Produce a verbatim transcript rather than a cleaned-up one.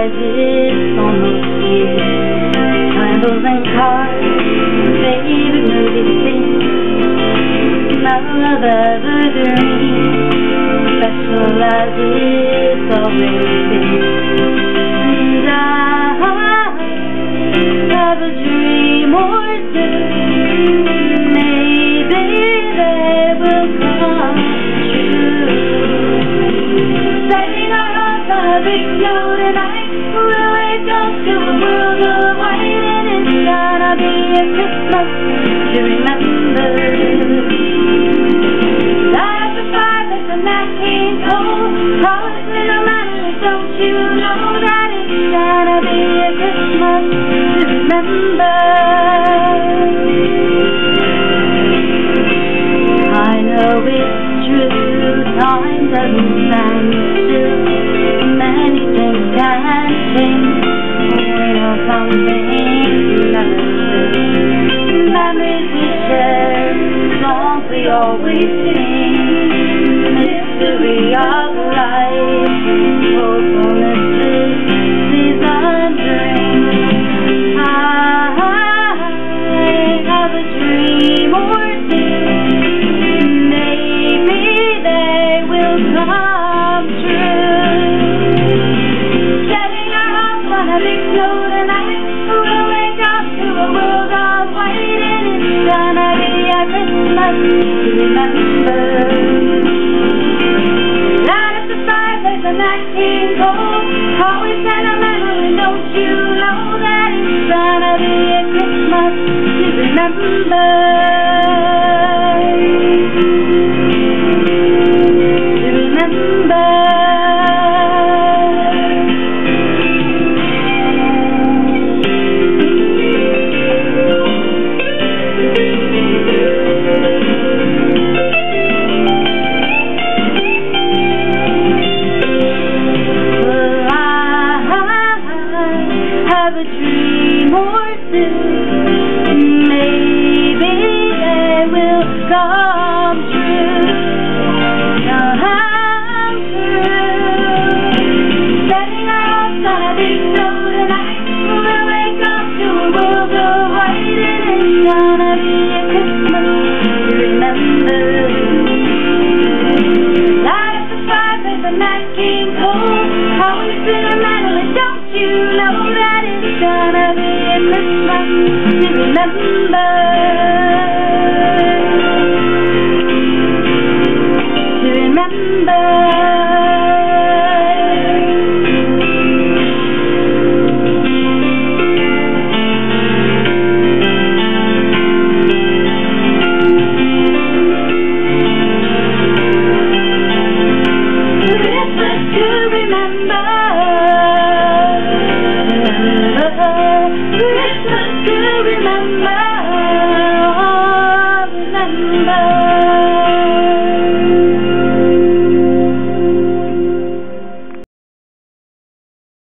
rises on the years. Candles and cars, favorite movie things, mother's a dream, specializes always in. And I have a dream or two, maybe they will come true. Setting our hearts on a big snow tonight, we'll wake up to a world of white, and it's gonna be a Christmas to remember. Light the fire, let the night came cold, hold it in your mind, don't you know that it's gonna be a Christmas to remember. I know it's true, time doesn't stand still, many things can change, we'll come memories we share, songs we always sing, mystery of life, hopefulness is unbring. I have a dream or two, maybe they will come true. Setting our hearts on a big snow tonight, we'll wake up to a world of white, and it's gonna be a Christmas to remember. Light up the fireplace and that came cold, always sentimental, and don't you know that it's gonna be a Christmas to remember. A dream or two, maybe they will come true, come true. Setting our hearts on a big snow tonight, we'll wake up to a world of white, and it's gonna be a Christmas to remember. Light up the fireplace, the night came cold, always in a mantle, and don't you know that it's gonna be a Christmas to remember.